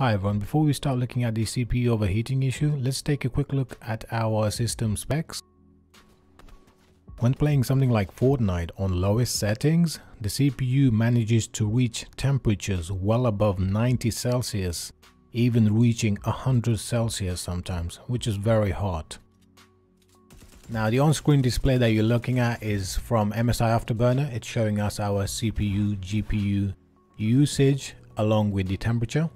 Hi everyone, before we start looking at the CPU overheating issue, let's take a quick look at our system specs. When playing something like Fortnite on lowest settings, the CPU manages to reach temperatures well above 90 Celsius, even reaching 100 Celsius sometimes, which is very hot. Now the on-screen display that you're looking at is from MSI Afterburner. It's showing us our CPU, GPU usage along with the temperature,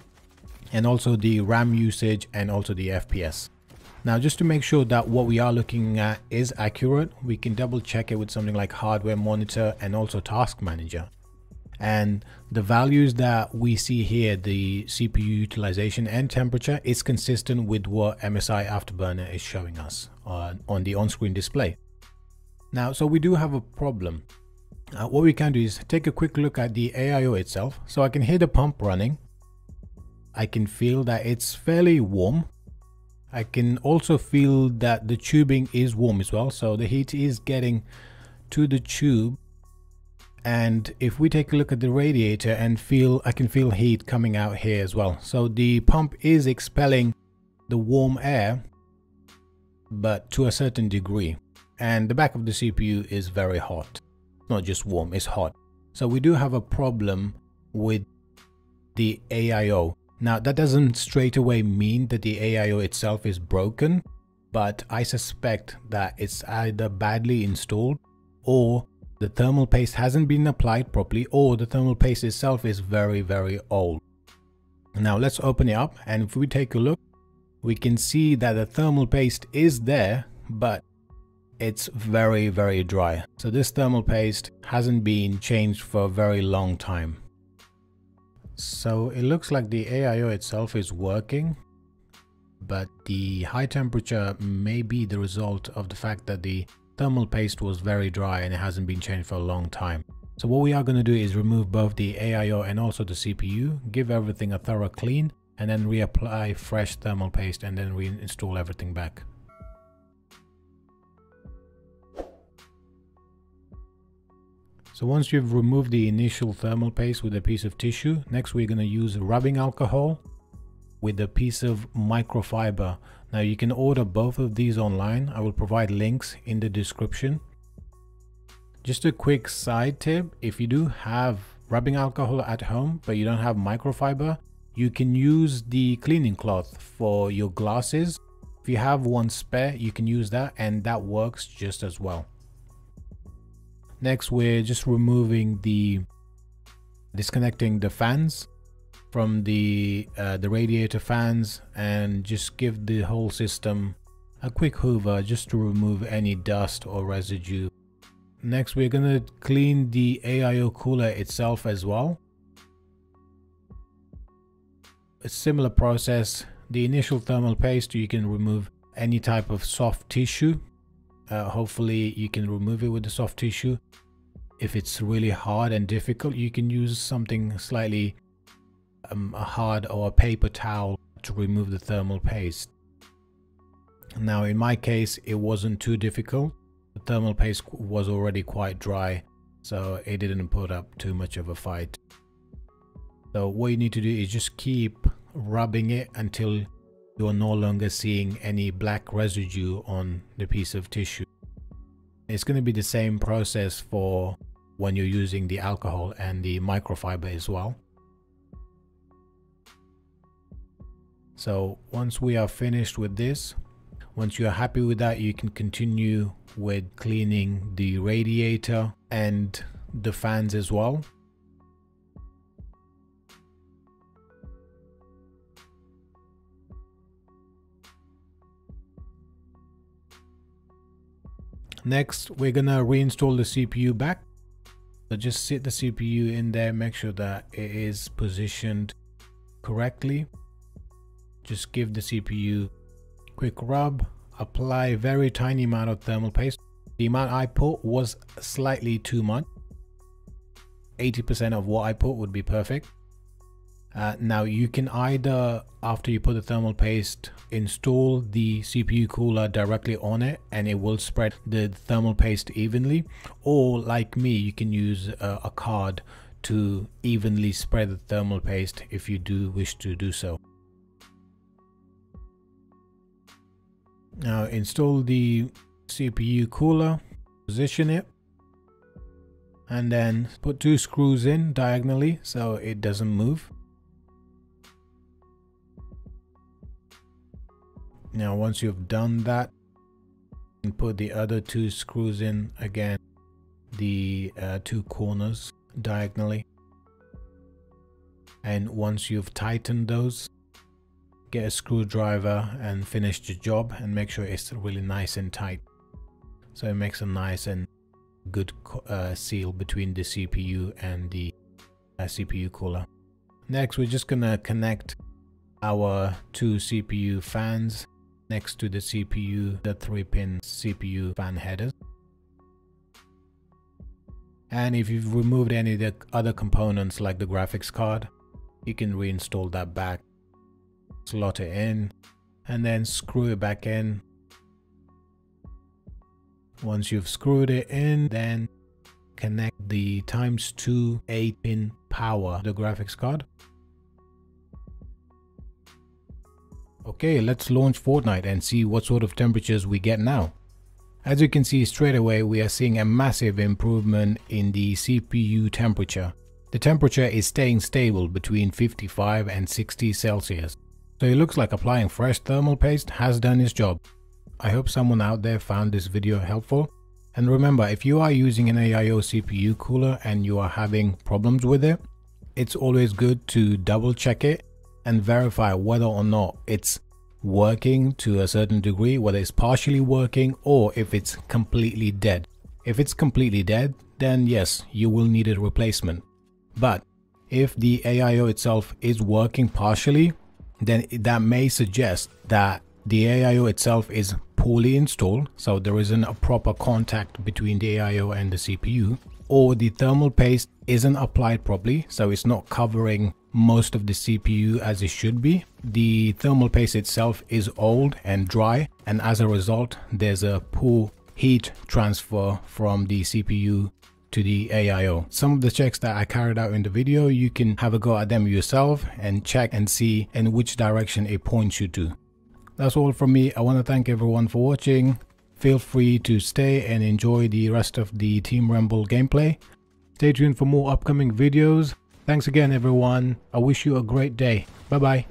and also the RAM usage and also the FPS. Now, just to make sure that what we are looking at is accurate, we can double check it with something like hardware monitor and also task manager. And the values that we see here, the CPU utilization and temperature, is consistent with what MSI Afterburner is showing us on the on-screen display. Now, so we do have a problem. What we can do is take a quick look at the AIO itself. So I can hear the pump running. I can feel that it's fairly warm. I can also feel that the tubing is warm as well, so the heat is getting to the tube. And if we take a look at the radiator, and I can feel heat coming out here as well. So the pump is expelling the warm air, but to a certain degree. And the back of the CPU is very hot, not just warm, it's hot. So we do have a problem with the AIO. Now, that doesn't straight away mean that the AIO itself is broken, but I suspect that it's either badly installed, or the thermal paste hasn't been applied properly, or the thermal paste itself is very, very old. Now let's open it up, and if we take a look, we can see that the thermal paste is there, but it's very, very dry. So this thermal paste hasn't been changed for a very long time. So it looks like the AIO itself is working, but the high temperature may be the result of the fact that the thermal paste was very dry and it hasn't been changed for a long time. So what we are going to do is remove both the AIO and also the CPU, give everything a thorough clean, and then reapply fresh thermal paste, and then reinstall everything back. So once you've removed the initial thermal paste with a piece of tissue, next we're going to use rubbing alcohol with a piece of microfiber. Now you can order both of these online. I will provide links in the description. Just a quick side tip, if you do have rubbing alcohol at home but you don't have microfiber, you can use the cleaning cloth for your glasses. If you have one spare, you can use that, and that works just as well. Next, we're just disconnecting the fans from the radiator fans, and just give the whole system a quick hoover just to remove any dust or residue. Next, we're gonna clean the AIO cooler itself as well. A similar process, the initial thermal paste, you can remove any type of soft tissue. Hopefully you can remove it with the soft tissue. If it's really hard and difficult, you can use something slightly hard, or a paper towel, to remove the thermal paste. Now in my case, it wasn't too difficult. The thermal paste was already quite dry, so it didn't put up too much of a fight. So what you need to do is just keep rubbing it until you are no longer seeing any black residue on the piece of tissue. It's going to be the same process for when you're using the alcohol and the microfiber as well. So once we are finished with this, once you are happy with that, you can continue with cleaning the radiator and the fans as well. Next, we're gonna reinstall the CPU back. So just sit the CPU in there, make sure that it is positioned correctly. Just give the CPU a quick rub, apply a very tiny amount of thermal paste. The amount I put was slightly too much. 80% of what I put would be perfect. Now you can either, after you put the thermal paste, install the CPU cooler directly on it and it will spread the thermal paste evenly, or like me, you can use a card to evenly spread the thermal paste if you do wish to do so. Now install the CPU cooler, position it, and then put two screws in diagonally so it doesn't move. Now once you've done that, you can put the other two screws in again, the two corners diagonally. And once you've tightened those, get a screwdriver and finish the job and make sure it's really nice and tight. So it makes a nice and good seal between the CPU and the CPU cooler. Next, we're just gonna connect our two CPU fans next to the CPU, the 3-pin CPU fan headers. And if you've removed any of the other components like the graphics card, you can reinstall that back, slot it in, and then screw it back in. Once you've screwed it in, then connect the ×2 8-pin power to the graphics card. Okay, let's launch Fortnite and see what sort of temperatures we get now. As you can see straight away, we are seeing a massive improvement in the CPU temperature. The temperature is staying stable between 55 and 60 Celsius. So it looks like applying fresh thermal paste has done its job. I hope someone out there found this video helpful. And remember, if you are using an AIO CPU cooler and you are having problems with it, it's always good to double check it and verify whether or not it's working to a certain degree, whether it's partially working or if it's completely dead. If it's completely dead, then yes, you will need a replacement. But if the AIO itself is working partially, then that may suggest that the AIO itself is poorly installed, so there isn't a proper contact between the AIO and the CPU, or the thermal paste isn't applied properly, so it's not covering most of the CPU as it should be. The thermal paste itself is old and dry, and as a result, there's a poor heat transfer from the CPU to the AIO. Some of the checks that I carried out in the video, you can have a go at them yourself and check and see in which direction it points you to. That's all from me. I want to thank everyone for watching. Feel free to stay and enjoy the rest of the Team Rumble gameplay. Stay tuned for more upcoming videos. Thanks again, everyone. I wish you a great day. Bye-bye.